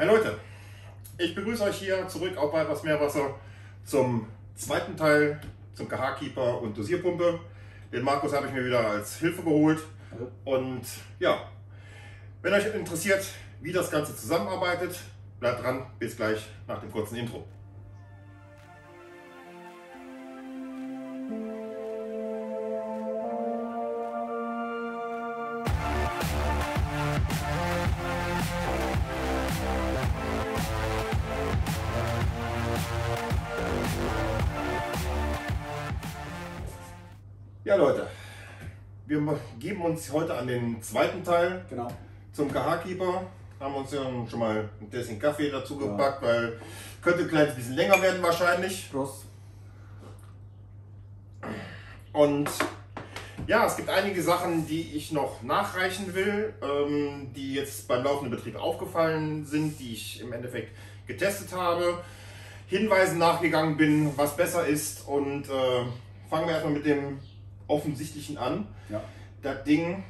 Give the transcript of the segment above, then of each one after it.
Hi Leute, ich begrüße euch hier zurück auf Weibers Meerwasser zum zweiten Teil zum KH Keeper und Dosierpumpe. Den Markus habe ich mir wieder als Hilfe geholt. Und ja, wenn euch interessiert, wie das Ganze zusammenarbeitet, bleibt dran, bis gleich nach dem kurzen Intro. Ja Leute, wir geben uns heute an den zweiten Teil zum KH Keeper. Haben uns ja schon mal ein bisschen Kaffee dazu gepackt, weil könnte ein kleines bisschen länger werden wahrscheinlich. Prost. Und ja, es gibt einige Sachen, die ich noch nachreichen will, die jetzt beim laufenden Betrieb aufgefallen sind, die ich im Endeffekt getestet habe, Hinweisen nachgegangen bin, was besser ist. Und fangen wir erstmal mit dem Offensichtlichen an. Ja. Das Ding,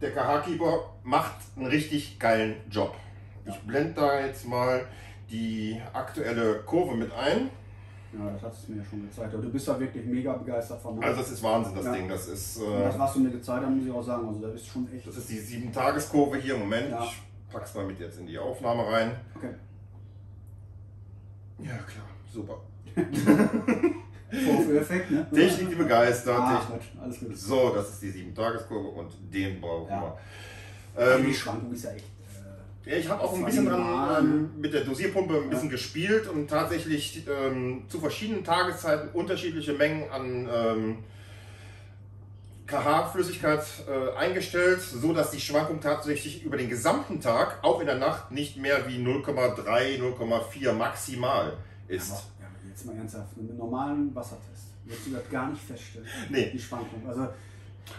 der KH Keeper macht einen richtig geilen Job. Ja. Ich blende da jetzt mal die aktuelle Kurve mit ein. Ja, das hast du mir ja schon gezeigt. Aber du bist da wirklich mega begeistert von. Also das ist Wahnsinn, das Ding. Das ist. Das, was du mir gezeigt hast, muss ich auch sagen. Also das ist schon echt. Das ist die 7-Tages-Kurve hier im Moment. Ja. Ich pack's mal mit jetzt in die Aufnahme rein. Okay. Ja klar, super. Vorführeffekt, ne? Technik, die begeistert. Alles gut. So, das ist die 7-Tages-Kurve und den brauchen wir. Die Schwankung ist ja echt. Ich habe auch ein bisschen dran mit der Dosierpumpe ein bisschen gespielt und tatsächlich zu verschiedenen Tageszeiten unterschiedliche Mengen an KH-Flüssigkeit eingestellt, so dass die Schwankung tatsächlich über den gesamten Tag, auch in der Nacht, nicht mehr wie 0,3, 0,4 maximal ist. Aber jetzt mal ernsthaft, mit einem normalen Wassertest würdest du das gar nicht feststellen, die Schwankung. Also,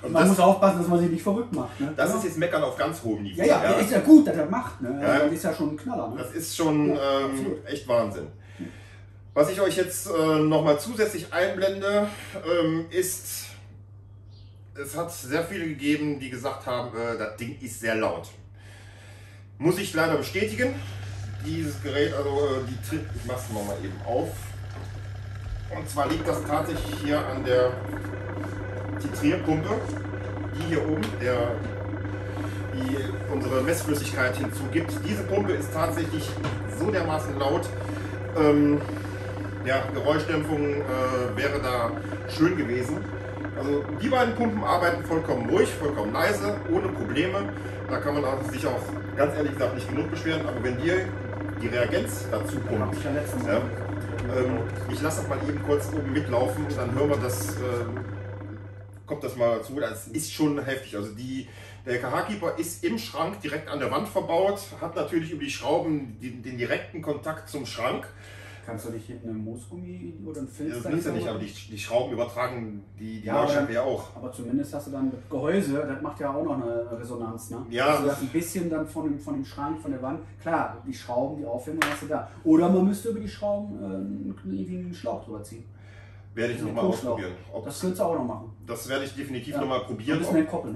man muss aufpassen, dass man sich nicht verrückt macht. Ne? Das ist jetzt Meckern auf ganz hohem Niveau. Ja, ja, ist ja gut, dass er macht. Ne? Ja. Das ist ja schon ein Knaller. Ne? Das ist schon echt Wahnsinn. Was ich euch jetzt nochmal zusätzlich einblende, ist, es hat sehr viele gegeben, die gesagt haben, das Ding ist sehr laut. Muss ich leider bestätigen. Dieses Gerät, also die Tritt, ich mach's mal eben auf. Und zwar liegt das tatsächlich hier an der Titrierpumpe, die hier oben, die unsere Messflüssigkeit hinzugibt. Diese Pumpe ist tatsächlich so dermaßen laut. Ja, Geräuschdämpfung wäre da schön gewesen. Also die beiden Pumpen arbeiten vollkommen ruhig, vollkommen leise, ohne Probleme. Da kann man sich auch ganz ehrlich gesagt nicht genug beschweren. Aber wenn ihr die Reagenz dazu pumpt, ich lasse das mal eben kurz oben mitlaufen und dann hören wir das, kommt das mal dazu. Das ist schon heftig. Also der KH Keeper ist im Schrank direkt an der Wand verbaut, hat natürlich über die Schrauben den direkten Kontakt zum Schrank. Kannst du nicht hinten einen Moosgummi oder einen Filz? Das nützt ja nicht, aber die Schrauben übertragen die Maßscheibe ja auch. Aber zumindest hast du dann das Gehäuse, das macht ja auch noch eine Resonanz. Ne? Ja. Also das ein bisschen dann von dem Schrank, von der Wand. Klar, die Schrauben, die Aufhängung hast du da. Oder man müsste über die Schrauben irgendwie einen Schlauch drüber ziehen. Werde ich nochmal ausprobieren. Das könntest du auch noch machen. Das werde ich definitiv nochmal probieren,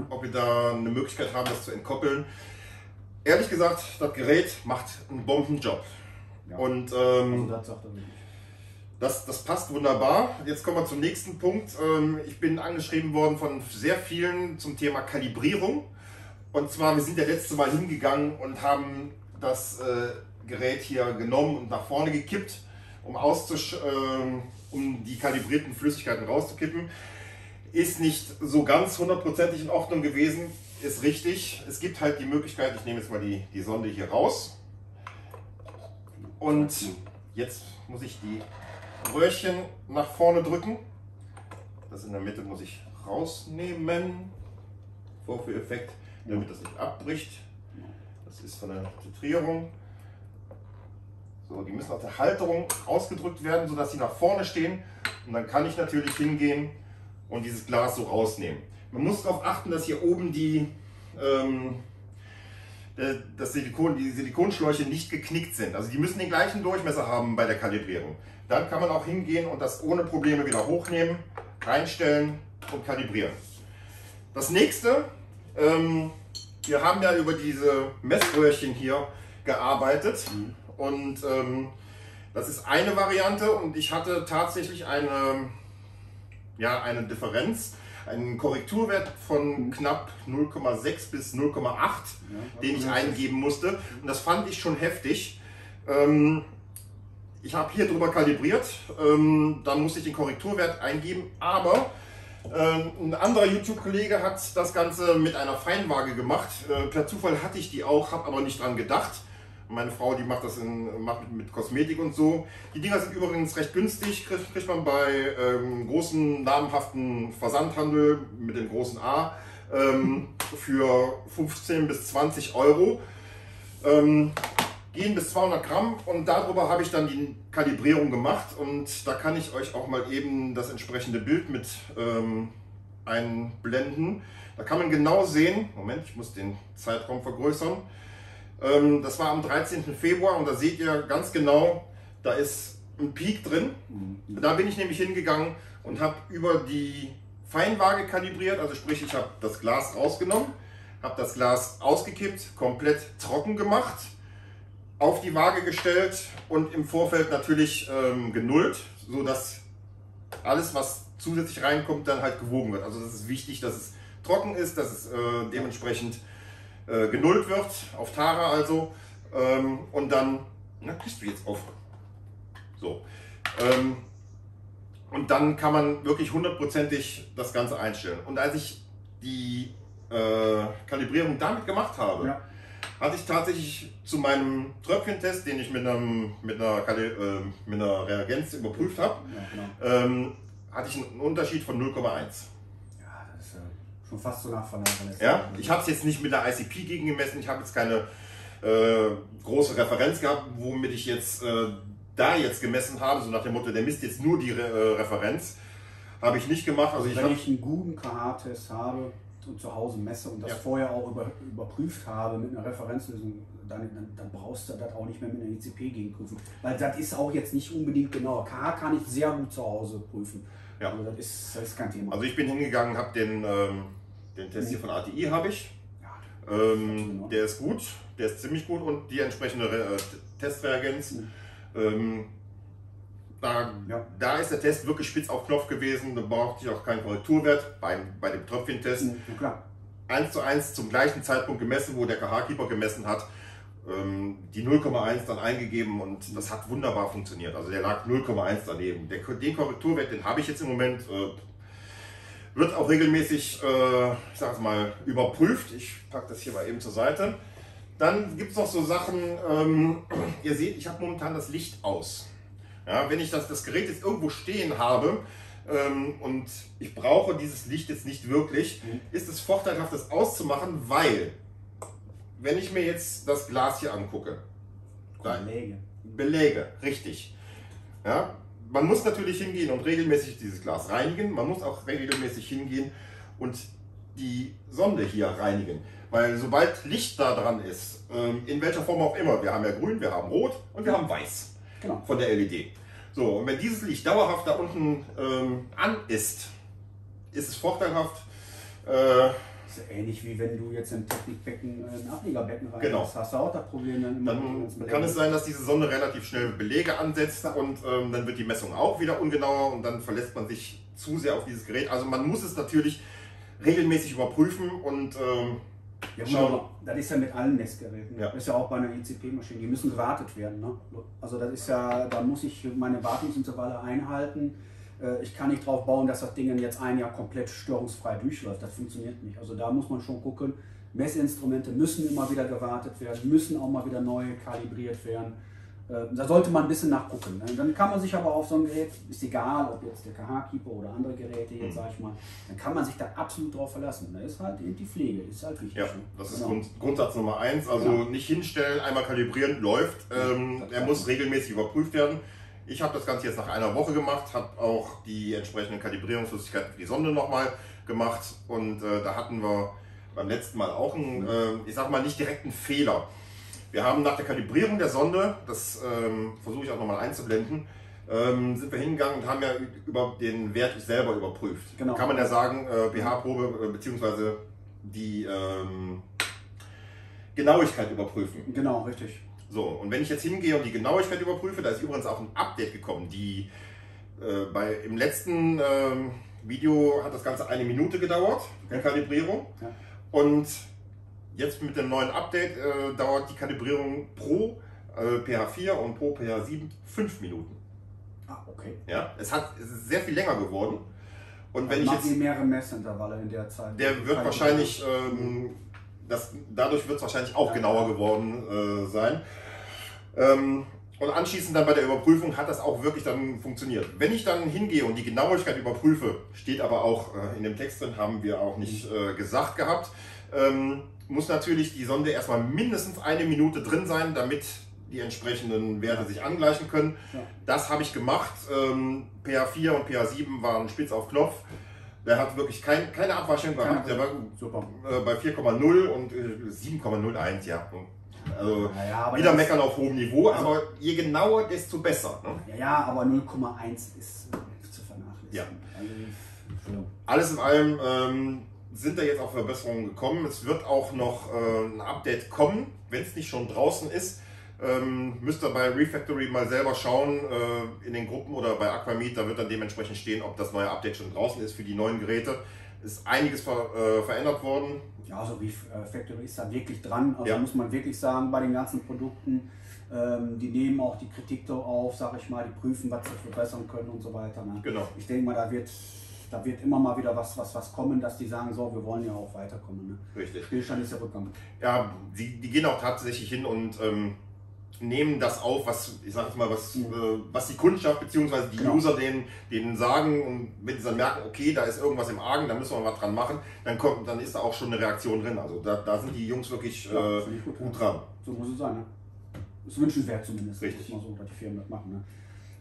ob wir da eine Möglichkeit haben, das zu entkoppeln. Ehrlich gesagt, das Gerät macht einen Bombenjob. Ja. Und das passt wunderbar. Jetzt kommen wir zum nächsten Punkt. Ich bin angeschrieben worden von sehr vielen zum Thema Kalibrierung. Und zwar, wir sind der letzte Mal hingegangen und haben das Gerät hier genommen und nach vorne gekippt, um die kalibrierten Flüssigkeiten rauszukippen. Ist nicht so ganz hundertprozentig in Ordnung gewesen, ist richtig. Es gibt halt die Möglichkeit, ich nehme jetzt mal die Sonde hier raus. Und jetzt muss ich die Röhrchen nach vorne drücken. Das in der Mitte muss ich rausnehmen. Vorführeffekt, damit das nicht abbricht. Das ist von der Titrierung. So, die müssen aus der Halterung rausgedrückt werden, sodass sie nach vorne stehen. Und dann kann ich natürlich hingehen und dieses Glas so rausnehmen. Man muss darauf achten, dass hier oben die Silikonschläuche nicht geknickt sind. Also die müssen den gleichen Durchmesser haben bei der Kalibrierung. Dann kann man auch hingehen und das ohne Probleme wieder hochnehmen, reinstellen und kalibrieren. Das nächste, wir haben ja über diese Messröhrchen hier gearbeitet. Und das ist eine Variante, und ich hatte tatsächlich eine, ja, eine Differenz, einen Korrekturwert von knapp 0,6 bis 0,8, ja, den ich eingeben musste. Und das fand ich schon heftig. Ich habe hier drüber kalibriert, dann musste ich den Korrekturwert eingeben, aber ein anderer YouTube-Kollege hat das Ganze mit einer Feinwaage gemacht. Per Zufall hatte ich die auch, habe aber nicht dran gedacht. Meine Frau, die macht das mit Kosmetik und so. Die Dinger sind übrigens recht günstig, kriegt man bei großen, namhaften Versandhandel mit dem großen A für 15 bis 20 Euro. Gehen bis 200 Gramm, und darüber habe ich dann die Kalibrierung gemacht, und da kann ich euch auch mal eben das entsprechende Bild mit einblenden. Da kann man genau sehen, Moment, ich muss den Zeitraum vergrößern, das war am 13. Februar und da seht ihr ganz genau, da ist ein Peak drin. Da bin ich nämlich hingegangen und habe über die Feinwaage kalibriert, also sprich, ich habe das Glas rausgenommen, habe das Glas ausgekippt, komplett trocken gemacht, auf die Waage gestellt und im Vorfeld natürlich genullt, so dass alles, was zusätzlich reinkommt, dann halt gewogen wird. Also das ist wichtig, dass es trocken ist, dass es dementsprechend genullt wird, auf Tara also, und dann, na, kriegst du jetzt auf. So. Und dann kann man wirklich hundertprozentig das Ganze einstellen. Und als ich die Kalibrierung damit gemacht habe, ja, hatte ich tatsächlich zu meinem Tröpfchentest, den ich mit einer Reagenz überprüft habe, ja, genau, hatte ich einen Unterschied von 0,1. Ja, das ist ja schon fast so nach Verlassen. Ja, ich habe es jetzt nicht mit der ICP gegengemessen, ich habe jetzt keine große Referenz gehabt, womit ich jetzt da jetzt gemessen habe, so nach dem Motto, der misst jetzt nur die Referenz, habe ich nicht gemacht. Also wenn ich einen guten KH-Test habe und zu Hause messe und das, ja, vorher auch überprüft habe mit einer Referenzlösung, dann brauchst du das auch nicht mehr mit einer ICP gegenprüfen. Weil das ist auch jetzt nicht unbedingt genau. KH kann ich sehr gut zu Hause prüfen. Ja. Also das ist kein Thema. Also ich bin hingegangen, habe den Test hier von ATI habe ich. Ja, genau. Der ist gut, der ist ziemlich gut, und die entsprechende Testreagenz. Da ist der Test wirklich spitz auf Knopf gewesen, da brauchte ich auch keinen Korrekturwert bei dem Tröpfchentest. Ja, klar. 1:1 zum gleichen Zeitpunkt gemessen, wo der KH-Keeper gemessen hat, die 0,1 dann eingegeben, und das hat wunderbar funktioniert. Also der lag 0,1 daneben. Den Korrekturwert, den habe ich jetzt im Moment, wird auch regelmäßig, ich sage es mal, überprüft. Ich packe das hier mal eben zur Seite. Dann gibt es noch so Sachen, ihr seht, ich habe momentan das Licht aus. Ja, wenn ich das Gerät jetzt irgendwo stehen habe und ich brauche dieses Licht jetzt nicht wirklich, ist es vorteilhaft, das auszumachen, weil, wenn ich mir jetzt das Glas hier angucke, Beläge, richtig. Ja, man muss natürlich hingehen und regelmäßig dieses Glas reinigen, man muss auch regelmäßig hingehen und die Sonde hier reinigen, weil sobald Licht da dran ist, in welcher Form auch immer, wir haben ja grün, wir haben rot und wir haben weiß. Genau. Von der LED. So, und wenn dieses Licht dauerhaft da unten an ist, ist es vorteilhaft. Das ist ja ähnlich wie wenn du jetzt im Technikbecken ein Ablegerbecken rein, genau, hast du auch das Problem. Dann kann es sein, dass diese Sonde relativ schnell Beläge ansetzt, ja, und dann wird die Messung auch wieder ungenauer und dann verlässt man sich zu sehr auf dieses Gerät. Also man muss es natürlich regelmäßig überprüfen und ja, wunderbar. Das ist ja mit allen Messgeräten. Ja. Das ist ja auch bei einer ICP-Maschine. Die müssen gewartet werden. Ne? Also das ist ja, da muss ich meine Wartungsintervalle einhalten. Ich kann nicht darauf bauen, dass das Ding jetzt ein Jahr komplett störungsfrei durchläuft. Das funktioniert nicht. Also da muss man schon gucken. Messinstrumente müssen immer wieder gewartet werden, müssen auch mal wieder neu kalibriert werden. Da sollte man ein bisschen nachgucken. Dann kann man sich aber auf so ein Gerät, ist egal, ob jetzt der KH-Keeper oder andere Geräte, jetzt sage ich mal, dann kann man sich da absolut drauf verlassen. Da ist halt die Pflege, ist halt wichtig. Ja, das ist genau Grundsatz Nummer 1. Also genau, nicht hinstellen, einmal kalibrieren, läuft. Er muss regelmäßig überprüft werden. Ich habe das Ganze jetzt nach einer Woche gemacht, habe auch die entsprechenden Kalibrierungsflüssigkeiten für die Sonde nochmal gemacht. Und da hatten wir beim letzten Mal auch einen, ich sag mal, nicht direkten Fehler. Wir haben nach der Kalibrierung der Sonde, das versuche ich auch nochmal einzublenden, sind wir hingegangen und haben ja über den Wert selber überprüft. Genau. Kann man ja sagen, pH-Probe bzw. die Genauigkeit überprüfen. Genau, richtig. So, und wenn ich jetzt hingehe und die Genauigkeit überprüfe, da ist übrigens auch ein Update gekommen. Die, im letzten Video hat das Ganze 1 Minute gedauert, die Kalibrierung. Ja. Und jetzt mit dem neuen Update dauert die Kalibrierung pro pH4 und pro pH7 5 Minuten. Ah, okay. Ja, es ist sehr viel länger geworden. Und wenn ich jetzt mehrere Messintervalle in der Zeit. Der wird wahrscheinlich, dadurch wird es wahrscheinlich auch genauer geworden sein. Und anschließend dann bei der Überprüfung hat das auch wirklich dann funktioniert. Wenn ich dann hingehe und die Genauigkeit überprüfe, steht aber auch in dem Text drin, haben wir auch nicht gesagt gehabt, muss natürlich die Sonde erstmal mindestens 1 Minute drin sein, damit die entsprechenden Werte sich angleichen können. Ja. Das habe ich gemacht. pH4 und pH7 waren spitz auf Knopf. Der hat wirklich keine Abwaschung gehabt. Der war super. Bei 4,0 und 7,01, ja. Also ja, wieder meckern auf hohem Niveau, also, aber je genauer, desto besser. Ne? Ja, ja, aber 0,1 ist zu vernachlässigen. Ja. Also, alles in allem sind da jetzt auch Verbesserungen gekommen. Es wird auch noch ein Update kommen, wenn es nicht schon draußen ist. Müsst ihr bei Refactory mal selber schauen, in den Gruppen oder bei Aquamid, da wird dann dementsprechend stehen, ob das neue Update schon draußen ist für die neuen Geräte. Ist einiges verändert worden. Ja, also Refactory ist da wirklich dran, also ja, muss man wirklich sagen, bei den ganzen Produkten, die nehmen auch die Kritik da auf, sag ich mal, die prüfen, was sie verbessern können und so weiter. Ne? Genau. Ich denke mal, da wird immer mal wieder was kommen, dass die sagen, so, wir wollen ja auch weiterkommen. Ne? Richtig. Stillstand ist der Rückgang. Ja, die gehen auch tatsächlich hin und nehmen das auf, was ich sag jetzt mal, was die Kundschaft bzw. die genau User denen sagen, und wenn sie dann merken, okay, da ist irgendwas im Argen, da müssen wir was dran machen, dann ist da auch schon eine Reaktion drin. Also da sind die Jungs wirklich ja, gut dran. So muss es sein, ne? Ist wünschenswert zumindest. Richtig. Mal so, dass die Firmen das machen, ne?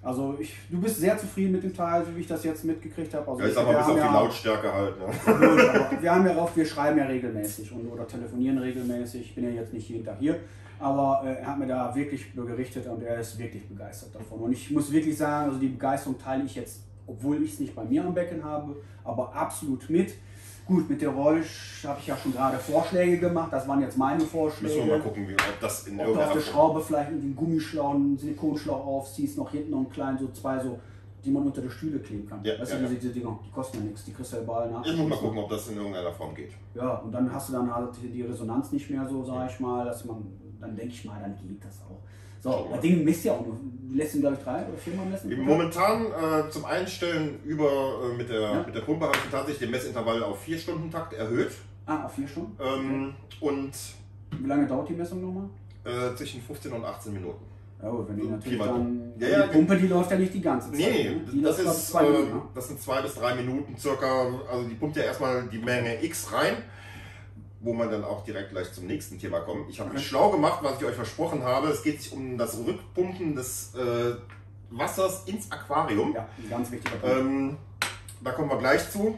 Also du bist sehr zufrieden mit dem Teil, so wie ich das jetzt mitgekriegt habe. Also ja, ich sag mal, bis auf die Lautstärke halt. Ne? Wir haben ja oft, wir schreiben ja regelmäßig oder telefonieren regelmäßig. Ich bin ja jetzt nicht jeden Tag hier, aber er hat mir da wirklich berichtet und er ist wirklich begeistert davon. Und ich muss wirklich sagen, also die Begeisterung teile ich jetzt, obwohl ich es nicht bei mir am Becken habe, aber absolut mit. Gut, mit der Rollsch habe ich ja schon gerade Vorschläge gemacht, das waren jetzt meine Vorschläge. Müssen wir mal gucken, ob das in irgendeiner Form... Auf der Schraube vielleicht einen Gummischlauch, einen Silikonschlauch aufziehst, noch hinten noch einen kleinen, so zwei, so, die man unter die Stühle kleben kann. Ja, weißt du, ja, diese Dinger, die kosten ja nichts, die kriegst du ja überall nach. Ich muss mal gucken, ob das in irgendeiner Form geht. Ja, und dann hast du dann halt die Resonanz nicht mehr so, sag ich mal, dass man, dann denke ich mal, dann geht das auch. So, das Ding misst ja auch nur. Du lässt ihn, glaube ich, 3 oder 4 Mal messen? Oder? Momentan zum Einstellen mit der Pumpe habe ich tatsächlich den Messintervall auf 4-Stunden-Takt erhöht. Ah, auf 4 Stunden? Okay. Und wie lange dauert die Messung nochmal? Zwischen 15 und 18 Minuten. Ja, gut, wenn die natürlich dann, ja, die Pumpe, die läuft ja nicht die ganze Zeit. Nee, ne? Das sind 2 bis 3 Minuten circa. Also die pumpt ja erstmal die Menge X rein, wo man dann auch direkt gleich zum nächsten Thema kommt. Ich habe mich schlau gemacht, was ich euch versprochen habe. Es geht sich um das Rückpumpen des Wassers ins Aquarium. Ja, ein ganz wichtiger Punkt. Da kommen wir gleich zu.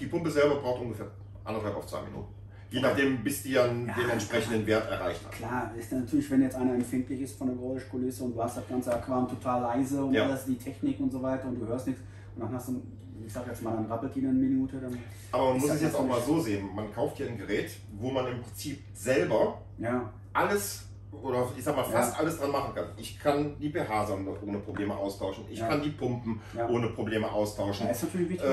Die Pumpe selber braucht ungefähr 1,5 auf 2 Minuten. Je nachdem, bis die dann den entsprechenden Wert erreicht hat. Klar, ist natürlich, wenn jetzt einer empfindlich ist von der Geräuschkulisse und du hast das ganze Aquarium total leise und alles, die Technik und so weiter und du hörst nichts und dann hast du... Ich sag jetzt mal, dann rappelt die eine Minute. Dann aber man muss es jetzt auch mal so sehen, man kauft hier ein Gerät, wo man im Prinzip selber alles, oder ich sag mal fast alles dran machen kann. Ich kann die pH-Sonde ohne Probleme austauschen, ich kann die Pumpen ohne Probleme austauschen. Ja, ist natürlich wichtig.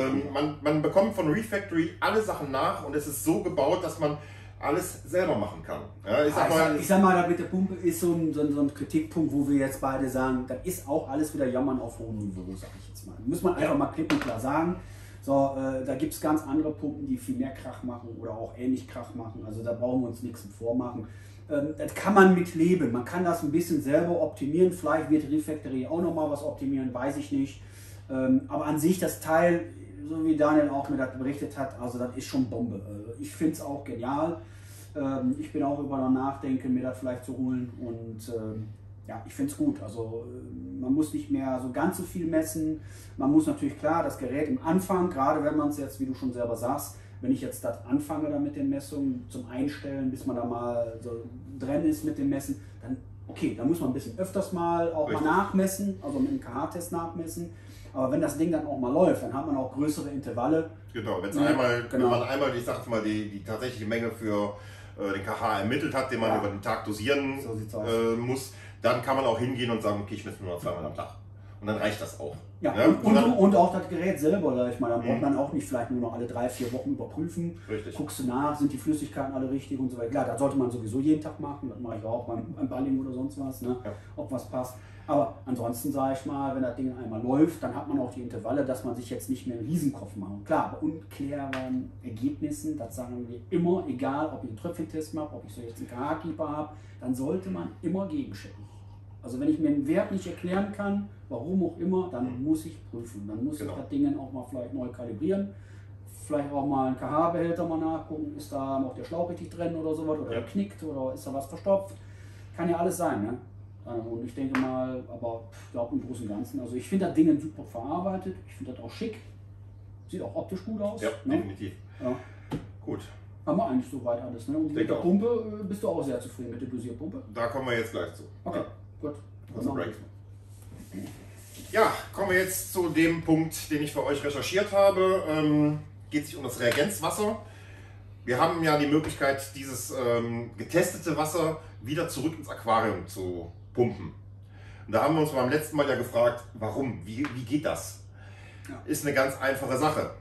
Man bekommt von Refactory alle Sachen nach und es ist so gebaut, dass man alles selber machen kann. Ja, ich sag mal, das mit der Pumpe ist so ein Kritikpunkt, wo wir jetzt beide sagen, das ist auch alles wieder Jammern auf hohem Niveau, sag ich jetzt mal. Muss man einfach mal klipp und klar sagen. So, da gibt es ganz andere Pumpen, die viel mehr Krach machen oder auch ähnlich Krach machen. Also da brauchen wir uns nichts vormachen. Das kann man mit leben. Man kann das ein bisschen selber optimieren. Vielleicht wird Refactory auch nochmal was optimieren, weiß ich nicht. Aber an sich das Teil, so wie Daniel auch mir das berichtet hat, also das ist schon Bombe. Ich finde es auch genial. Ich bin auch über nachdenken, mir das vielleicht zu holen und ja, ich finde es gut. Also man muss nicht mehr so ganz so viel messen. Man muss natürlich klar das Gerät im Anfang, gerade wenn man es jetzt, wie du schon selber sagst, wenn ich jetzt das anfange da mit den Messungen zum Einstellen, bis man da mal so drin ist mit dem Messen, dann okay, da muss man ein bisschen öfters mal auch mal nachmessen, also mit dem KH-Test nachmessen. Aber wenn das Ding dann auch mal läuft, dann hat man auch größere Intervalle. Genau, wenn man einmal ich sag's mal, die tatsächliche Menge für den KH ermittelt hat, den man über den Tag dosieren muss, dann kann man auch hingehen und sagen, okay, ich messe nur noch zweimal am Tag. Und dann reicht das auch. Ja, ne? Und auch das Gerät selber, ich meine, da braucht man auch nicht vielleicht nur noch alle 3, 4 Wochen überprüfen. Richtig. Guckst du nach, sind die Flüssigkeiten alle richtig und so weiter. Klar, das sollte man sowieso jeden Tag machen, das mache ich auch beim Balling oder sonst was, ne? Ob was passt. Aber ansonsten sage ich mal, wenn das Ding einmal läuft, dann hat man auch die Intervalle, dass man sich jetzt nicht mehr einen Riesenkopf macht. Klar, bei unkläreren Ergebnissen, das sagen wir immer, egal ob ich einen Tröpfchentest mache, ob ich so jetzt einen KH Keeper habe, dann sollte man immer gegenchecken. Also wenn ich mir einen Wert nicht erklären kann, warum auch immer, dann muss ich prüfen. Dann muss ich das Ding auch mal vielleicht neu kalibrieren. Vielleicht auch mal einen KH-Behälter mal nachgucken, ist da noch der Schlauch richtig drin oder sowas, oder knickt oder ist da was verstopft. Kann ja alles sein, ne? Und ich denke mal, aber ich glaube im Großen und Ganzen, also ich finde das Ding super verarbeitet, ich finde das auch schick, sieht auch optisch gut aus. Ja, ne? Definitiv. Ja. Gut. Haben wir eigentlich soweit alles, ne? Und mit der Pumpe bist du auch sehr zufrieden mit der Dosierpumpe? Da kommen wir jetzt gleich zu. Okay, gut. Also Break. Ja, kommen wir jetzt zu dem Punkt, den ich für euch recherchiert habe. Geht sich um das Reagenzwasser. Wir haben ja die Möglichkeit, dieses getestete Wasser wieder zurück ins Aquarium zu pumpen. Und da haben wir uns beim letzten Mal ja gefragt, warum, wie geht das? Ja. Ist eine ganz einfache Sache.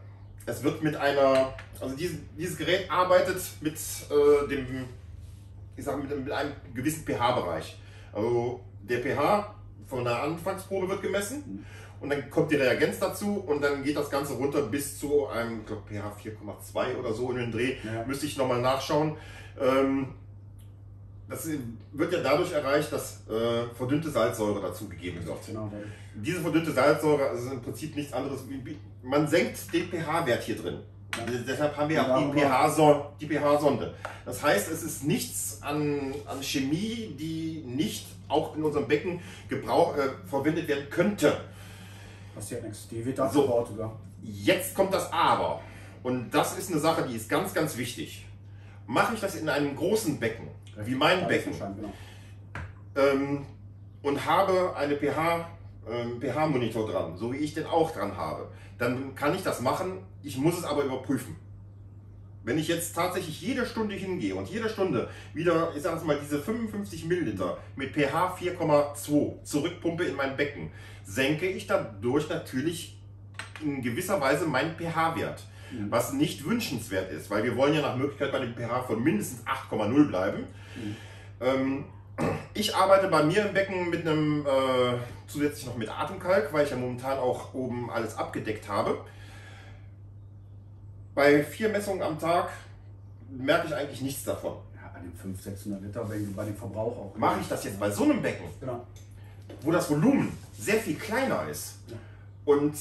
Es wird mit einer, also dieses Gerät arbeitet mit mit einem gewissen pH-Bereich. Also der pH von der Anfangsprobe wird gemessen und dann kommt die Reagenz dazu und dann geht das Ganze runter bis zu einem, ich glaube, pH 4,2 oder so in den Dreh. Ja. Müsste ich nochmal nachschauen. Das wird ja dadurch erreicht, dass verdünnte Salzsäure dazugegeben wird. Genau. Diese verdünnte Salzsäure ist im Prinzip nichts anderes. Man senkt den pH-Wert hier drin. Ja. Deshalb haben wir auch die pH-Sonde. Das heißt, es ist nichts an Chemie, die nicht auch in unserem Becken verwendet werden könnte. Passiert nichts. Die wird abgebaut, oder? Jetzt kommt das Aber. Und das ist eine Sache, die ist ganz, ganz wichtig. Mache ich das in einem großen Becken, wie mein Becken, und habe einen pH-Monitor dran, so wie ich den auch dran habe, dann kann ich das machen, ich muss es aber überprüfen. Wenn ich jetzt tatsächlich jede Stunde hingehe und jede Stunde wieder, ich sage es mal, diese 55 Milliliter mit pH 4,2 zurückpumpe in mein Becken, senke ich dadurch natürlich in gewisser Weise meinen pH-Wert. Was nicht wünschenswert ist, weil wir wollen ja nach Möglichkeit bei dem pH von mindestens 8,0 bleiben. Ich arbeite bei mir im Becken mit einem zusätzlich noch mit Atemkalk, weil ich ja momentan auch oben alles abgedeckt habe. Bei 4 Messungen am Tag merke ich eigentlich nichts davon. Ja, bei den 500, 600 Liter, bei dem Verbrauch auch. Mache ich das jetzt bei so einem Becken, wo das Volumen sehr viel kleiner ist und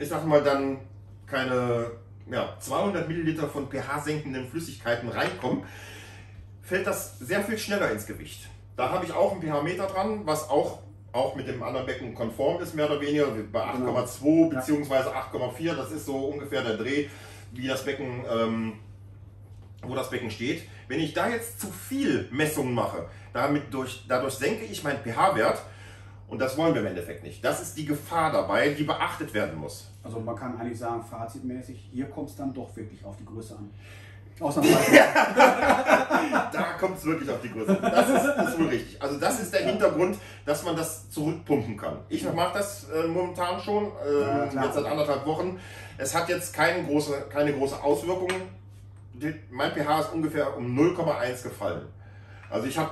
ich sag mal dann keine 200 Milliliter von pH-senkenden Flüssigkeiten reinkommen, fällt das sehr viel schneller ins Gewicht. Da habe ich auch ein pH-Meter dran, was auch mit dem anderen Becken konform ist, mehr oder weniger bei 8,2 bzw. 8,4. Das ist so ungefähr der Dreh, wie das Becken, wo das Becken steht. Wenn ich da jetzt zu viel Messungen mache, dadurch senke ich meinen pH-Wert. Und das wollen wir im Endeffekt nicht. Das ist die Gefahr dabei, die beachtet werden muss. Also man kann eigentlich sagen, fazitmäßig, hier kommt es dann doch wirklich auf die Größe an. Ausnahmsweise. Da kommt es wirklich auf die Größe an. Das ist wohl richtig. Also das ist der Hintergrund, dass man das zurückpumpen kann. Ich mache das momentan schon, jetzt seit 1,5 Wochen. Es hat jetzt keine große Auswirkung. Mein pH ist ungefähr um 0,1 gefallen. Also ich habe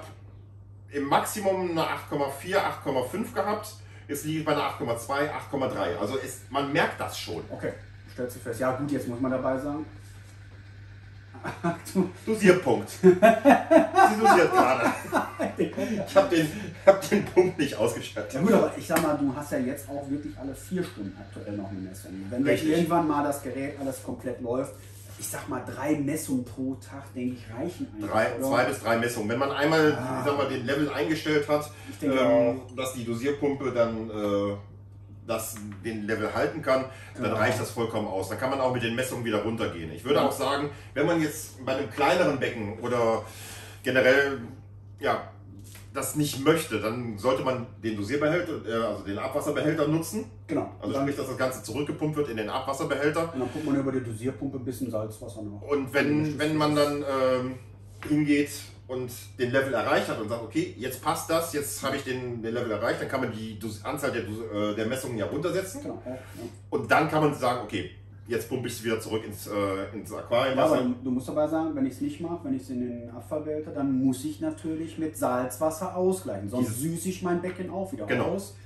im Maximum eine 8,4, 8,5 gehabt. Jetzt liege ich bei einer 8,2, 8,3. Also man merkt das schon. Okay, stellst du fest. Ja gut, jetzt muss man dabei sagen. Dosierpunkt. Sie dosiert gerade. Ich hab den Punkt nicht ausgeschaltet. Ja gut, aber ich sag mal, du hast ja jetzt auch wirklich alle 4 Stunden aktuell noch eine Messung. Wenn du irgendwann mal das Gerät alles komplett läuft, ich sag mal 3 Messungen pro Tag, denke ich, reichen eigentlich. 2 bis 3 Messungen. Wenn man einmal ich sag mal, den Level eingestellt hat, dass die Dosierpumpe dann den Level halten kann, dann reicht das vollkommen aus. Dann kann man auch mit den Messungen wieder runtergehen. Ich würde auch sagen, wenn man jetzt bei einem kleineren Becken oder generell das nicht möchte, dann sollte man den Dosierbehälter, also den Abwasserbehälter nutzen. Genau. Also sprich, dass das Ganze zurückgepumpt wird in den Abwasserbehälter. Und dann pumpt man über die Dosierpumpe ein bisschen Salzwasser nach. Und wenn man dann hingeht und den Level erreicht hat und sagt, okay, jetzt passt das, jetzt habe ich den Level erreicht, dann kann man die Anzahl der Messungen ja runtersetzen. Genau. Und dann kann man sagen, okay, jetzt pumpe ich es wieder zurück ins Aquarium. Ja, aber du musst dabei sagen, wenn ich es nicht mache, wenn ich es in den Abfall wählte, dann muss ich natürlich mit Salzwasser ausgleichen. Sonst süße ich mein Becken auch wieder aus.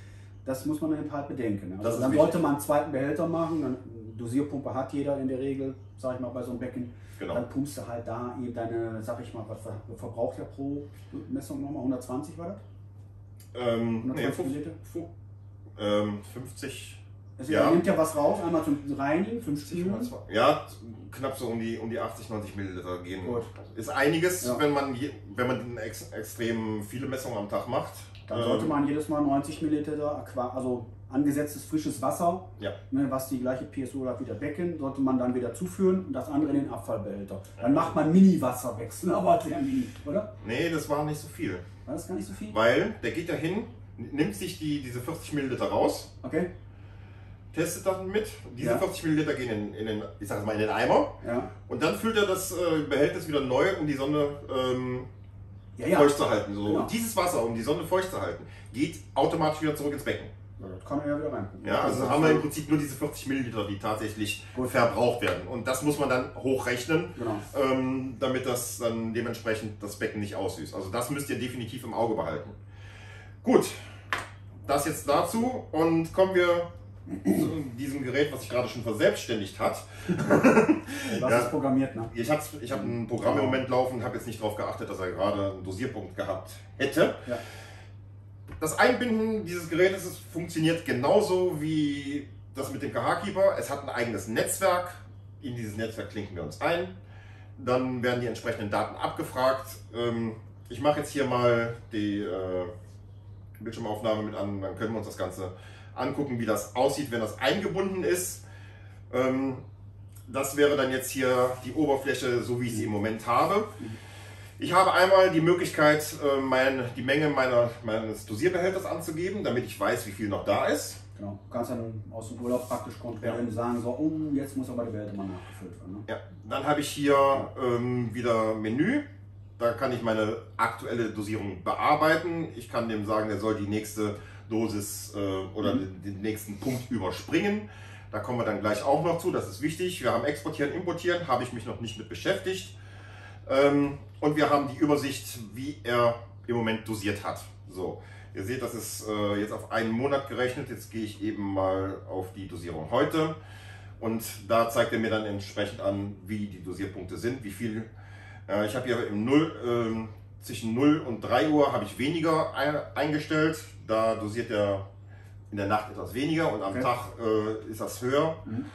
Das muss man eben halt bedenken. Also dann sollte man einen zweiten Behälter machen. Dann, Dosierpumpe hat jeder in der Regel, sag ich mal, bei so einem Becken. Genau. Dann pumpst du halt da eben deine, sag ich mal, was verbraucht ja pro Messung nochmal? 120 war das? 120 Liter? 50. Also ja. Ihr nehmt ja was raus, einmal zum Reinigen, 50 Minuten. Ja, knapp so um die 80, 90 Milliliter gehen. Gut. Ist einiges, ja. wenn man extrem viele Messungen am Tag macht. Dann sollte man jedes Mal 90 Milliliter also angesetztes frisches Wasser, ja, was die gleiche PSO hat wie der Becken, sollte man dann wieder zuführen und das andere in den Abfallbehälter. Dann macht man Mini-Wasserwechsel, aber der Mini, oder? Nee, das war nicht so viel. War das gar nicht so viel? Weil der geht da hin, nimmt sich diese 40 Milliliter raus. Okay. Testet das mit. Diese 40 Milliliter gehen in den Eimer. Ja. Und dann füllt er das Behältnis wieder neu, um die Sonne feucht zu halten. So. Genau. Dieses Wasser, um die Sonne feucht zu halten, geht automatisch wieder zurück ins Becken. Ja, das kann er ja wieder rein. Ja, also haben wir im Prinzip nur diese 40 Milliliter, die tatsächlich verbraucht werden. Und das muss man dann hochrechnen, damit das dann dementsprechend das Becken nicht aussüßt. Also das müsst ihr definitiv im Auge behalten. Gut, das jetzt dazu und kommen wir in diesem Gerät, was sich gerade schon verselbstständigt hat. Das ist programmiert, ne? Ich hab ein Programm im Moment laufen und habe jetzt nicht darauf geachtet, dass er gerade einen Dosierpunkt gehabt hätte. Ja. Das Einbinden dieses Gerätes funktioniert genauso wie das mit dem KH Keeper. Es hat ein eigenes Netzwerk. In dieses Netzwerk klinken wir uns ein. Dann werden die entsprechenden Daten abgefragt. Ich mache jetzt hier mal die Bildschirmaufnahme mit an, dann können wir uns das Ganze angucken, wie das aussieht, wenn das eingebunden ist. Das wäre dann jetzt hier die Oberfläche, so wie ich sie im Moment habe. Ich habe einmal die Möglichkeit, die Menge meines Dosierbehälters anzugeben, damit ich weiß, wie viel noch da ist. Genau, du kannst dann aus dem Urlaub praktisch kontrollieren und sagen, so, oh, jetzt muss aber die Behälter mal nachgefüllt werden. Ne? Ja. Dann habe ich hier wieder Menü. Da kann ich meine aktuelle Dosierung bearbeiten. Ich kann dem sagen, der soll die nächste Dosis oder den nächsten Punkt überspringen. Da kommen wir dann gleich auch noch zu, das ist wichtig. Wir haben Exportieren, Importieren, habe ich mich noch nicht mit beschäftigt. Und wir haben die Übersicht, wie er im Moment dosiert hat. So, ihr seht, das ist jetzt auf einen Monat gerechnet. Jetzt gehe ich eben mal auf die Dosierung heute. Und da zeigt er mir dann entsprechend an, wie die Dosierpunkte sind, wie viel. Ich habe hier zwischen 0 und 3 Uhr habe ich weniger eingestellt. Da dosiert er in der Nacht etwas weniger und am Tag ist das höher. Mhm.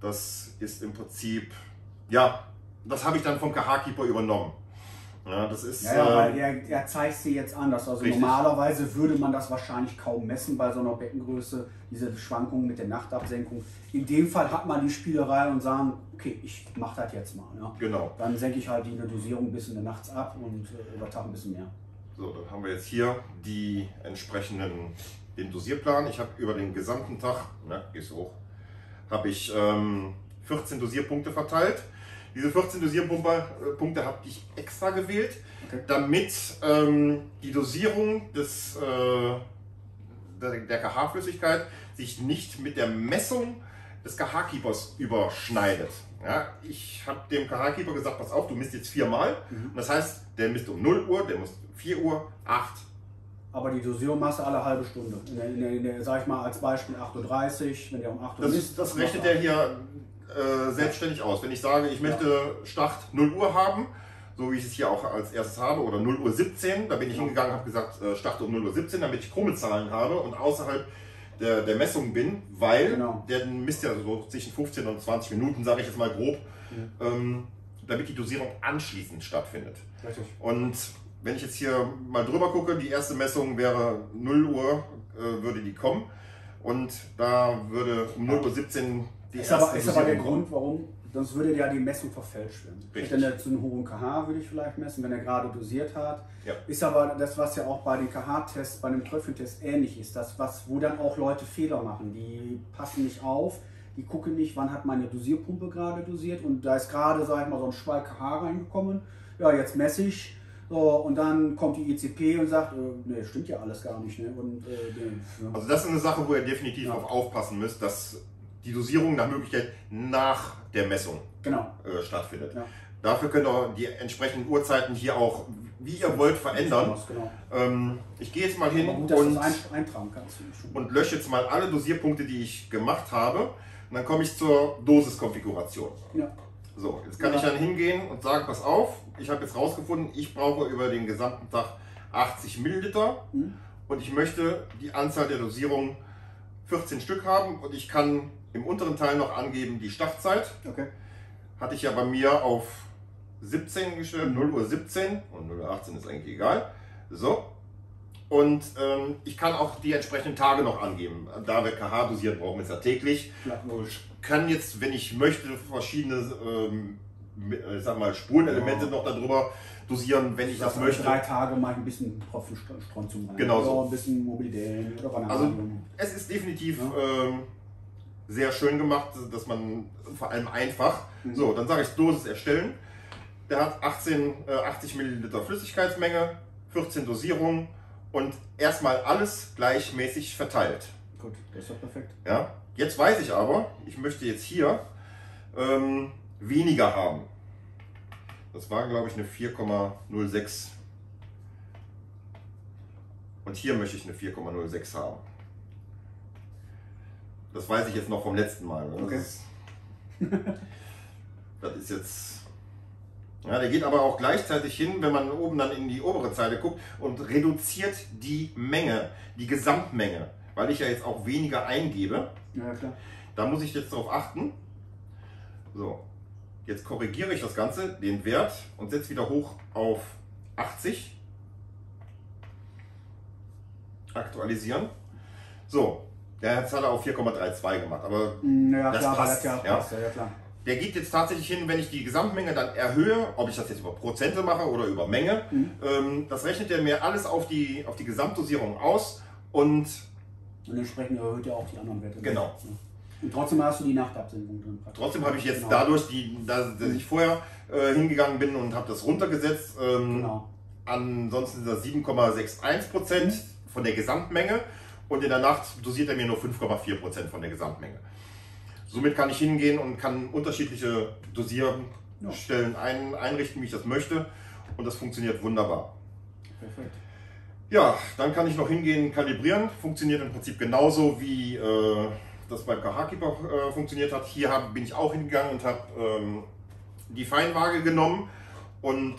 Das ist im Prinzip, ja, das habe ich dann vom KH Keeper übernommen. Ja, das ist, weil er zeigt sie jetzt anders. Also normalerweise würde man das wahrscheinlich kaum messen bei so einer Beckengröße, diese Schwankungen mit der Nachtabsenkung. In dem Fall hat man die Spielerei und sagen, okay, ich mache das jetzt mal. Ja. Genau. Dann senke ich halt die Dosierung ein bisschen nachts ab und über Tag ein bisschen mehr. So, dann haben wir jetzt hier die entsprechenden, den Dosierplan. Ich habe über den gesamten Tag, habe ich 14 Dosierpunkte verteilt. Diese 14 Dosierpunkte habe ich extra gewählt, damit die Dosierung der KH-Flüssigkeit sich nicht mit der Messung des KH-Keepers überschneidet. Ja, ich habe dem KH-Keeper gesagt, pass auf, du misst jetzt viermal. Mhm. Und das heißt, der misst um 0 Uhr, der misst 4 Uhr, 8 Uhr. Aber die Dosierung machst du alle halbe Stunde. Sag ich mal als Beispiel 8:30 Uhr, wenn der um 8 Uhr misst. Das rechnet der hier selbstständig aus. Wenn ich sage, ich möchte Start 0 Uhr haben, so wie ich es hier auch als erstes habe, oder 0:17 Uhr, da bin ich hingegangen und habe gesagt, Start um 0:17 Uhr, damit ich krumme Zahlen habe und außerhalb der Messung bin, weil der misst ja so zwischen 15 und 20 Minuten, sage ich jetzt mal grob, damit die Dosierung anschließend stattfindet. Richtig. Und wenn ich jetzt hier mal drüber gucke, die erste Messung wäre 0 Uhr, würde die kommen und da würde um 0:17 Uhr die erste Dosierung. Ist aber der Grund, warum, sonst würde ja die Messung verfälscht werden. Richtig. Wenn er zu einem hohen KH würde ich vielleicht messen, wenn er gerade dosiert hat. Ja. Ist aber das, was ja auch bei den KH-Tests, bei dem Tröpfchentest ähnlich ist, das, wo dann auch Leute Fehler machen, die passen nicht auf. Die gucken nicht, wann hat meine Dosierpumpe gerade dosiert und da ist gerade, sag ich mal, so ein Schwall KH reingekommen. ja, jetzt messe ich. So, und dann kommt die ICP und sagt, ne, stimmt ja alles gar nicht. Ne? Und, ne. Also das ist eine Sache, wo ihr definitiv ja. aufpassen müsst, dass die Dosierung nach Möglichkeit nach der Messung genau. Stattfindet. Ja. Dafür könnt ihr die entsprechenden Uhrzeiten hier auch, wie ihr wollt, verändern. Genau. Ich gehe jetzt mal hin gut, und, eintragen kannst du und lösche jetzt mal alle Dosierpunkte, die ich gemacht habe. Und dann komme ich zur Dosiskonfiguration. Ja. So, jetzt kann ich dann hingehen und sagen, pass auf, ich habe jetzt rausgefunden, ich brauche über den gesamten Tag 80 Milliliter und ich möchte die Anzahl der Dosierungen 14 Stück haben und ich kann im unteren Teil noch angeben die Startzeit. Okay. Hatte ich ja bei mir auf 17 gestellt, 0 Uhr 17 und 0 Uhr 18 ist eigentlich egal. So, und ich kann auch die entsprechenden Tage noch angeben. Da wir KH dosieren, brauchen wir es ja täglich. Ja. Ich kann jetzt, wenn ich möchte, verschiedene sag mal, Spurenelemente noch darüber dosieren, wenn ich das möchte. 3 Tage mal ein bisschen Tropfenstrontium rein. Genau so. Oder ein bisschen Mobilidellen oder Bananen. Also es ist definitiv sehr schön gemacht, dass man vor allem einfach. So, dann sage ich Dosis erstellen. Der hat 80 Milliliter Flüssigkeitsmenge, 14 Dosierungen. Und erstmal alles gleichmäßig verteilt. Gut, das ist doch perfekt. Ja, jetzt weiß ich aber, ich möchte jetzt hier weniger haben. Das war, glaube ich, eine 4,06. Und hier möchte ich eine 4,06 haben. Das weiß ich jetzt noch vom letzten Mal. Oder? Okay. Das ist jetzt... Ja, der geht aber auch gleichzeitig hin, wenn man oben dann in die obere Zeile guckt und reduziert die Menge, die Gesamtmenge, weil ich ja jetzt auch weniger eingebe. Ja, klar. Da muss ich jetzt darauf achten. So, jetzt korrigiere ich das Ganze, den Wert und setze wieder hoch auf 80. Aktualisieren. So, der hat es auf 4,32 gemacht, aber ja, das klar, passt. Ja, passt. Ja, ja, klar. Der geht jetzt tatsächlich hin, wenn ich die Gesamtmenge dann erhöhe, ob ich das jetzt über Prozente mache oder über Menge, das rechnet er mir alles auf die Gesamtdosierung aus und entsprechend erhöht er auch die anderen Werte. Genau. Und trotzdem hast du die Nachtabsenkung drin. Trotzdem habe ich jetzt dadurch, dass ich vorher hingegangen bin und habe das runtergesetzt, ansonsten sind das 7,61% von der Gesamtmenge und in der Nacht dosiert er mir nur 5,4% von der Gesamtmenge. Somit kann ich hingehen und kann unterschiedliche Dosierstellen einrichten, wie ich das möchte. Und das funktioniert wunderbar. Perfekt. Ja, dann kann ich noch hingehen, kalibrieren. Funktioniert im Prinzip genauso, wie das beim KH Keeper funktioniert hat. Hier bin ich auch hingegangen und habe die Feinwaage genommen. Und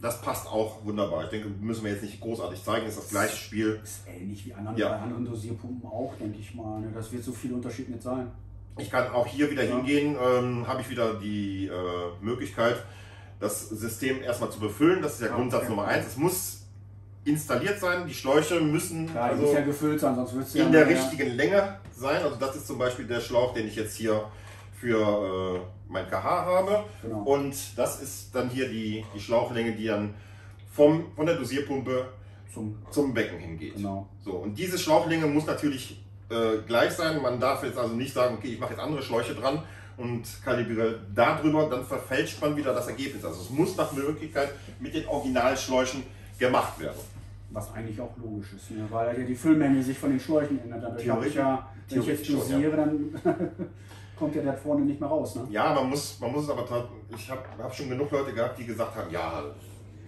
das passt auch wunderbar. Ich denke, müssen wir jetzt nicht großartig zeigen. Das ist das gleiche Spiel. Das ist ähnlich wie bei anderen Dosierpumpen auch, denke ich mal. Das wird so viel Unterschied nicht sein. Ich kann auch hier wieder hingehen, habe ich wieder die Möglichkeit, das System erstmal zu befüllen. Das ist der Grundsatz Nummer 1. Es muss installiert sein, die Schläuche müssen also gefüllt sein, sonst wird's in der richtigen Länge sein. Also das ist zum Beispiel der Schlauch, den ich jetzt hier für mein KH habe. Genau. Und das ist dann hier die Schlauchlänge, die dann von der Dosierpumpe zum Becken hingeht. Genau. So, und diese Schlauchlänge muss natürlich gleich sein. Man darf jetzt also nicht sagen, okay, ich mache jetzt andere Schläuche dran und kalibriere darüber, dann verfälscht man wieder das Ergebnis. Also es muss nach Möglichkeit mit den Originalschläuchen gemacht werden. Was eigentlich auch logisch ist, ne? Weil ja die Füllmenge sich von den Schläuchen ändert. Dadurch wenn ich jetzt dosiere, dann kommt ja da vorne nicht mehr raus. Ne? Ja, man muss es aber ich habe schon genug Leute gehabt, die gesagt haben, ja,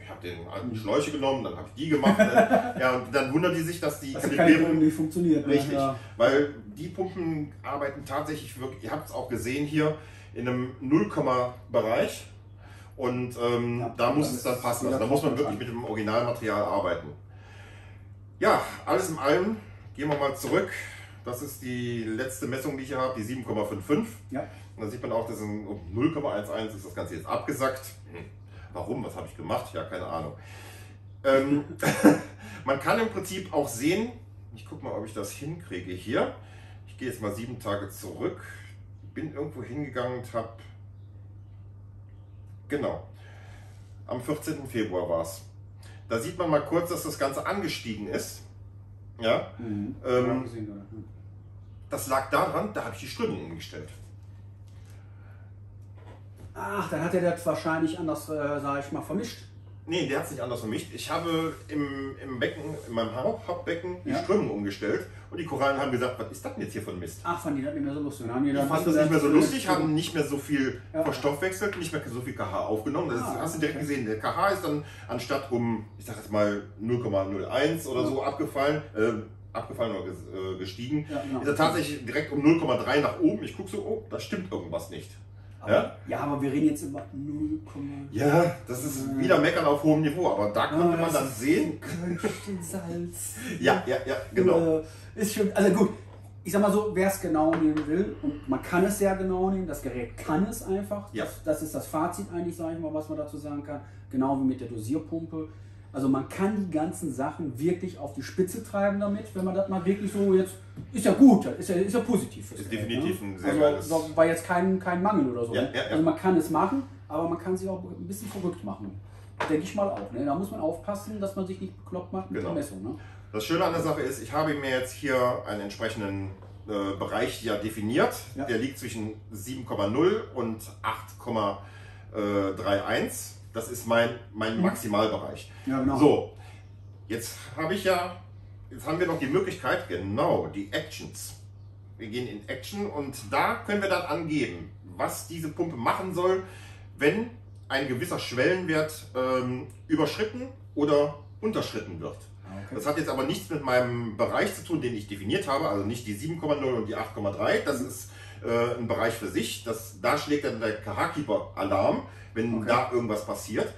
ich habe den alten Schläuche genommen, dann habe ich die gemacht. Ja, und dann wundern die sich, dass die Kalibrierung nicht funktioniert. Richtig, weil die Pumpen arbeiten tatsächlich wirklich, ihr habt es auch gesehen hier, in einem 0-Komma-Bereich. Und da muss es dann passen. Also, da muss man wirklich mit dem Originalmaterial arbeiten. Ja, alles in allem, gehen wir mal zurück. Das ist die letzte Messung, die ich hier habe, die 7,55. Ja. Und da sieht man auch, dass um 0,11 ist das Ganze jetzt abgesackt. Warum? Was habe ich gemacht? Ja, keine Ahnung. Man kann im Prinzip auch sehen, ich gucke mal, ob ich das hinkriege hier. Ich gehe jetzt mal 7 Tage zurück. Bin irgendwo hingegangen und habe... Genau. Am 14. Februar war es. Da sieht man mal kurz, dass das Ganze angestiegen ist. Ja. Das lag daran, da habe ich die Strömung umgestellt. Ach, dann hat er das wahrscheinlich anders, sage ich mal, vermischt. Nee, der hat es nicht anders vermischt. Ich habe im Becken, in meinem Hauptbecken, die Strömung umgestellt und die Korallen haben gesagt, was ist das denn jetzt hier für ein Mist? Ach, fanden die das nicht mehr so lustig? Haben die fanden das nicht mehr so lustig, haben nicht mehr so viel verstoffwechselt, nicht mehr so viel KH aufgenommen. Das ist, hast du direkt gesehen, der KH ist dann anstatt um, ich sag jetzt mal 0,01 oder so abgefallen, abgefallen oder gestiegen, ist er tatsächlich direkt um 0,3 nach oben. Ich gucke so, oh, da stimmt irgendwas nicht. Aber, ja, aber wir reden jetzt über 0,0. Ja, das ist wieder meckern auf hohem Niveau, aber da konnte man dann sehen. Salz. ja, genau. Ist schon, also gut, ich sag mal so, wer es genau nehmen will, und man kann es sehr genau nehmen, das Gerät kann es einfach. Ja. Das ist das Fazit eigentlich, sage ich mal, was man dazu sagen kann. Genau wie mit der Dosierpumpe. Also man kann die ganzen Sachen wirklich auf die Spitze treiben damit, wenn man das mal wirklich so jetzt, ist ja gut, ist ja positiv. Ist Gerät, definitiv ein sehr geiles. Also war jetzt kein Mangel oder so. Ja. Also man kann es machen, aber man kann sich auch ein bisschen verrückt machen. Denke ich mal auch. Ne? Da muss man aufpassen, dass man sich nicht bekloppt macht mit der Messung. Ne? Das Schöne an der Sache ist, ich habe mir jetzt hier einen entsprechenden Bereich definiert. Ja. Der liegt zwischen 7,0 und 8,31. Das ist mein Maximalbereich. Ja, genau. So, jetzt haben wir noch die Möglichkeit, genau, die Actions. Wir gehen in Action und da können wir dann angeben, was diese Pumpe machen soll, wenn ein gewisser Schwellenwert überschritten oder unterschritten wird. Okay. Das hat jetzt aber nichts mit meinem Bereich zu tun, den ich definiert habe, also nicht die 7,0 und die 8,3. Das ist ein Bereich für sich. Da schlägt dann der KH Keeper Alarm, wenn da irgendwas passiert.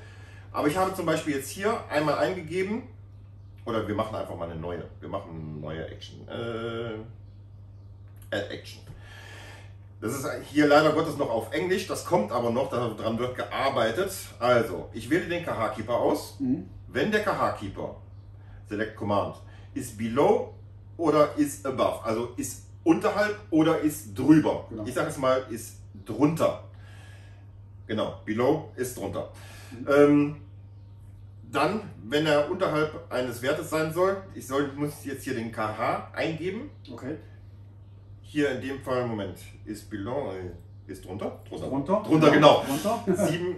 Aber ich habe zum Beispiel jetzt hier einmal eingegeben, oder wir machen einfach mal eine neue. Wir machen eine neue Action. Add Action. Das ist hier leider Gottes noch auf Englisch, das kommt aber noch, daran wird gearbeitet. Also, ich wähle den KH Keeper aus. Mhm. Wenn der KH Keeper, Select Command, ist below oder ist above, also ist unterhalb oder ist drüber. Genau. Ich sage es mal, ist drunter. Genau, below ist drunter. Dann, wenn er unterhalb eines Wertes sein soll, muss jetzt hier den KH eingeben. Okay. Hier in dem Fall, Moment, ist below, ist drunter. Drunter, genau. 7,3,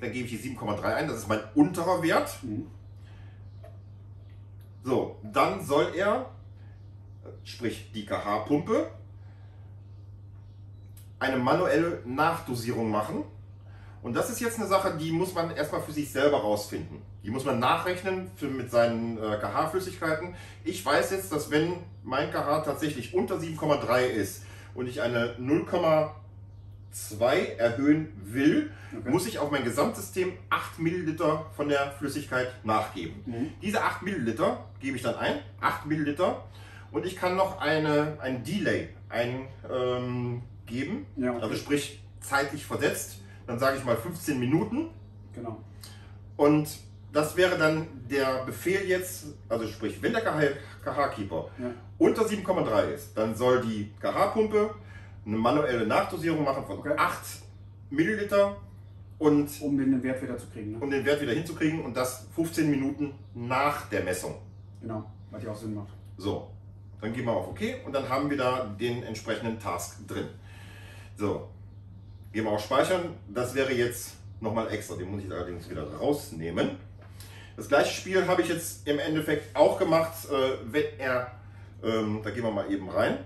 dann gebe ich hier 7,3 ein, das ist mein unterer Wert. Mhm. So, dann soll er, sprich die KH-Pumpe, eine manuelle Nachdosierung machen. Und das ist jetzt eine Sache, die muss man erstmal für sich selber rausfinden. Die muss man nachrechnen mit seinen KH-Flüssigkeiten. Ich weiß jetzt, dass wenn mein KH tatsächlich unter 7,3 ist und ich eine 0,2 erhöhen will, muss ich auf mein Gesamtsystem 8 Milliliter von der Flüssigkeit nachgeben. Mhm. Diese 8 Milliliter gebe ich dann ein, 8 Milliliter, und ich kann noch ein Delay geben, also sprich zeitlich versetzt, dann sage ich mal 15 Minuten. Genau. Und das wäre dann der Befehl jetzt, also sprich, wenn der KH-Keeper unter 7,3 ist, dann soll die KH-Pumpe eine manuelle Nachdosierung machen von 8 Milliliter. Und um den Wert wieder zu kriegen. Ne? Um den Wert wieder hinzukriegen, und das 15 Minuten nach der Messung. Genau, was ja auch Sinn macht. So, dann gehen wir auf OK und dann haben wir da den entsprechenden Task drin. So, gehen wir auf Speichern. Das wäre jetzt nochmal extra, den muss ich allerdings wieder rausnehmen. Das gleiche Spiel habe ich jetzt im Endeffekt auch gemacht, wenn er, da gehen wir mal eben rein,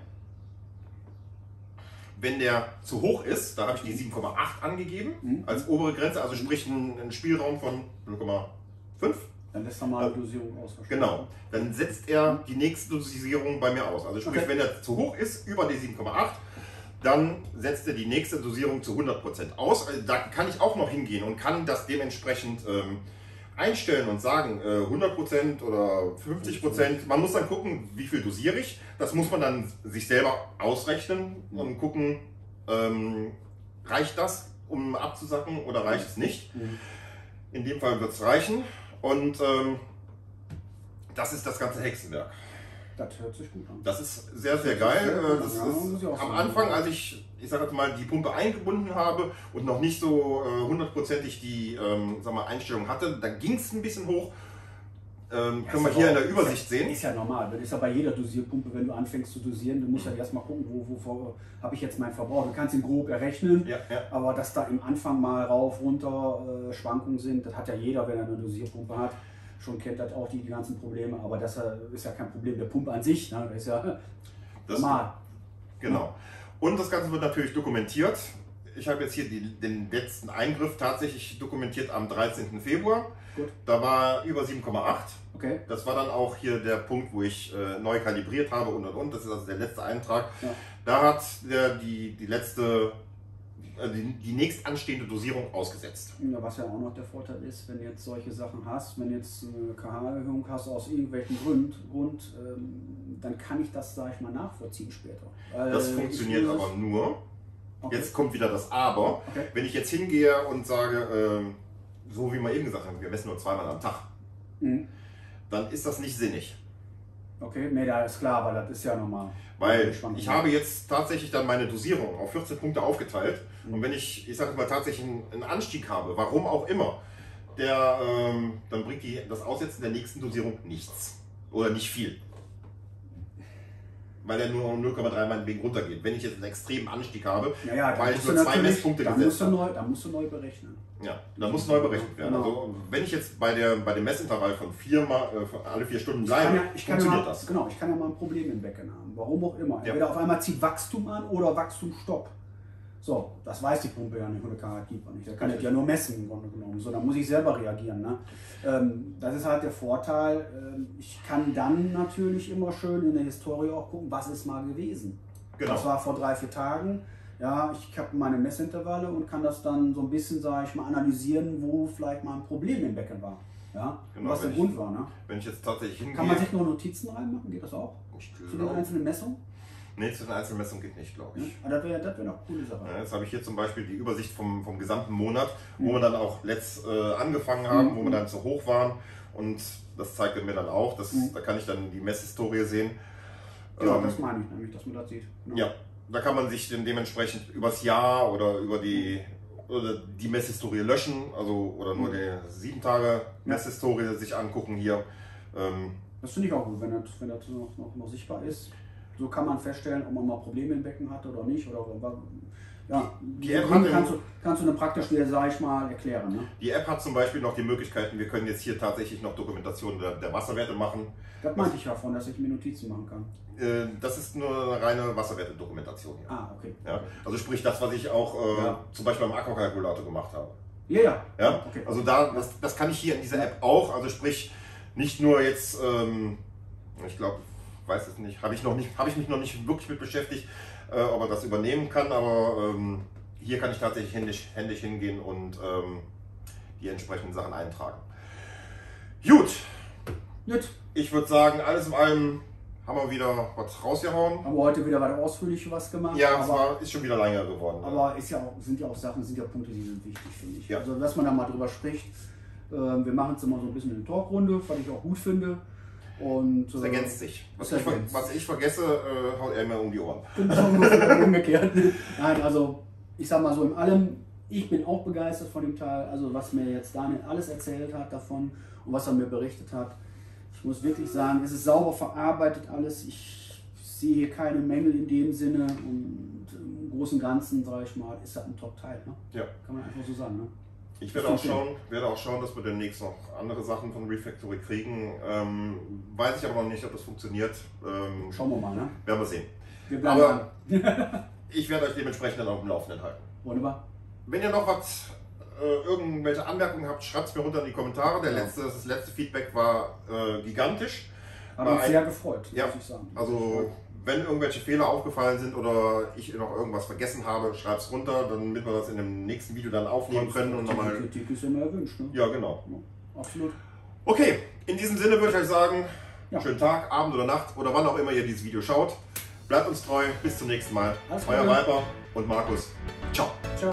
wenn der zu hoch ist, da habe ich die 7,8 angegeben als obere Grenze, also sprich einen Spielraum von 0,5. Dann lässt er mal eine Dosierung aus. Genau, dann setzt er die nächste Dosierung bei mir aus. Also sprich, wenn er zu hoch ist, über die 7,8, dann setzt er die nächste Dosierung zu 100% aus. Also da kann ich auch noch hingehen und kann das dementsprechend einstellen und sagen, 100% oder 50%. Man muss dann gucken, wie viel dosiere ich. Das muss man dann sich selber ausrechnen und gucken, reicht das, um abzusacken, oder reicht es nicht. In dem Fall wird es reichen. Und das ist das ganze Hexenwerk. Das hört sich gut an. Das ist sehr, sehr geil. Das ist am Anfang, als ich sage jetzt mal, die Pumpe eingebunden habe und noch nicht so hundertprozentig die Einstellung hatte, da ging es ein bisschen hoch. können wir hier in der Übersicht sehen. Ist ja normal, das ist ja bei jeder Dosierpumpe, wenn du anfängst zu dosieren, du musst ja erstmal gucken, wo habe ich jetzt meinen Verbrauch. Du kannst ihn grob errechnen, aber dass da im Anfang mal rauf, runter Schwankungen sind, das hat ja jeder, wenn er eine Dosierpumpe hat. Schon kennt das auch die ganzen Probleme, aber das ist ja kein Problem der Pumpe an sich, ne? Das ist ja normal. Genau. Und das Ganze wird natürlich dokumentiert. Ich habe jetzt hier den letzten Eingriff tatsächlich dokumentiert am 13. Februar. Gut. Da war über 7,8. Okay. Das war dann auch hier der Punkt, wo ich neu kalibriert habe und. Das ist also der letzte Eintrag. Ja. Da hat die nächst anstehende Dosierung ausgesetzt. Ja, was ja auch noch der Vorteil ist, wenn du jetzt solche Sachen hast, wenn du jetzt eine KH-Erhöhung hast aus irgendwelchen Grund, dann kann ich das, sage ich mal, nachvollziehen später. Das funktioniert aber nur. Okay. Jetzt kommt wieder das Aber. Okay. Wenn ich jetzt hingehe und sage, so wie wir eben gesagt haben, wir messen nur zweimal am Tag, dann ist das nicht sinnig. Okay, nee, da ist klar, weil das ist ja normal. Weil ich habe jetzt tatsächlich dann meine Dosierung auf 14 Punkte aufgeteilt. Und wenn ich sage mal, tatsächlich einen Anstieg habe, warum auch immer, dann bringt das Aussetzen der nächsten Dosierung nichts. Oder nicht viel. Weil er nur um 0,3 meinetwegen runtergeht. Wenn ich jetzt einen extremen Anstieg habe, weil ich nur 2 Messpunkte gesetzt habe. Da musst du neu berechnen. Ja, da muss neu berechnet werden. Genau. Also wenn ich jetzt bei dem Messintervall von alle vier Stunden bleibe, funktioniert das. Genau, ich kann ja mal ein Problem im Becken haben. Warum auch immer. Entweder auf einmal zieht Wachstum an oder Wachstumsstopp. So, das weiß die Pumpe ja nicht, oder KH Keeper nicht. Da kann ich ja nur messen im Grunde genommen. So, da muss ich selber reagieren. Ne? Das ist halt der Vorteil. Ich kann dann natürlich immer schön in der Historie auch gucken, was ist mal gewesen. Genau. Das war vor 3, 4 Tagen. Ja, ich habe meine Messintervalle und kann das dann so ein bisschen, sage ich mal, analysieren, wo vielleicht mal ein Problem im Becken war. Ja, genau, was der Grund war. Ne? Wenn ich jetzt tatsächlich hingehe, kann man sich noch Notizen reinmachen? Geht das auch? Zu den einzelnen Messungen? Nee, zu den einzelnen Messungen geht nicht, glaube ich. Ja, aber das wäre noch eine coole Sache. Ja, jetzt habe ich hier zum Beispiel die Übersicht vom gesamten Monat, wo wir dann auch angefangen haben, wo wir dann so hoch waren. Und das zeigt mir dann auch, da kann ich dann die Messhistorie sehen. Genau, das meine ich nämlich, dass man das sieht. Genau. Ja, da kann man sich dann dementsprechend übers Jahr oder über die Messhistorie löschen, also oder nur die 7 Tage Messhistorie sich angucken hier. Das finde ich auch gut, wenn das noch sichtbar ist. So kann man feststellen, ob man mal Probleme im Becken hat oder nicht. Die App hat kannst du dann praktisch wieder, sag ich mal, erklären. Ne? Die App hat zum Beispiel noch die Möglichkeiten, wir können jetzt hier tatsächlich noch Dokumentationen der Wasserwerte machen. Das meinte ich ja von, dass ich mir Notizen machen kann. Das ist nur eine reine Wasserwerte-Dokumentation. Ja. Ah, okay. Ja? Also sprich das, was ich auch zum Beispiel am Aqua-Calculator gemacht habe. Ja. Okay. Also das kann ich hier in dieser App auch. Also sprich, nicht nur jetzt, ich glaube, weiß es nicht, habe ich mich noch nicht wirklich mit beschäftigt, ob man das übernehmen kann, aber hier kann ich tatsächlich händisch hingehen und die entsprechenden Sachen eintragen. Gut. Ich würde sagen, alles in allem haben wir wieder was rausgehauen. Haben wir heute wieder weiter ausführlich was gemacht. Ja, ist schon wieder länger geworden. Aber sind ja Punkte, die sind wichtig, finde ich. Ja. Also, dass man da mal drüber spricht. Wir machen jetzt immer so ein bisschen eine Talkrunde, was ich auch gut finde. Und das ergänzt sich. Was ich vergesse, haut er mir um die Ohren. Umgekehrt. Nein, also ich sag mal so in allem, ich bin auch begeistert von dem Teil, also was mir jetzt Daniel alles erzählt hat davon und was er mir berichtet hat. Ich muss wirklich sagen, es ist sauber verarbeitet alles. Ich sehe keine Mängel in dem Sinne und im Großen und Ganzen, sage ich mal, ist das ein Top-Teil. Ne? Ja. Kann man einfach so sagen. Ne? Ich werde auch schauen, dass wir demnächst noch andere Sachen von Refactory kriegen. Weiß ich aber noch nicht, ob das funktioniert. Schauen wir mal, ne? Werden wir sehen. Aber ich werde euch dementsprechend dann auf dem Laufenden halten. Wunderbar. Wenn ihr noch was, irgendwelche Anmerkungen habt, schreibt es mir runter in die Kommentare. Das letzte Feedback war gigantisch. Hat mich sehr gefreut, muss ich sagen. Also wenn irgendwelche Fehler aufgefallen sind oder ich noch irgendwas vergessen habe, schreib es runter, damit wir das in dem nächsten Video dann aufnehmen können. Und nochmal. Kritik ist immer erwünscht, ne? Ja, genau. Ja, absolut. Okay, in diesem Sinne würde ich euch sagen, schönen Tag, Abend oder Nacht oder wann auch immer ihr dieses Video schaut. Bleibt uns treu, bis zum nächsten Mal. Euer Viper und Markus. Ciao. Ciao.